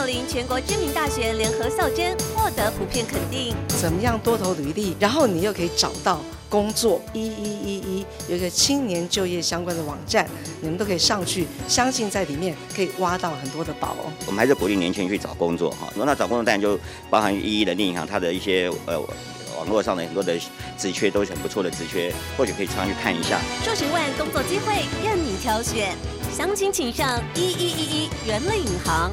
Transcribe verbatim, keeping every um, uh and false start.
二零全国知名大学联合校甄获得普遍肯定。怎么样多投履历，然后你又可以找到工作？一一一一有一个青年就业相关的网站，你们都可以上去，相信在里面可以挖到很多的宝。我们还是鼓励年轻人去找工作哈。那找工作当然就包含一一人力银行它的一些呃。 网络上的很多的职缺都是很不错的职缺，或许可以常去看一下。数十万工作机会任你挑选，详情请上一一一一人力银行。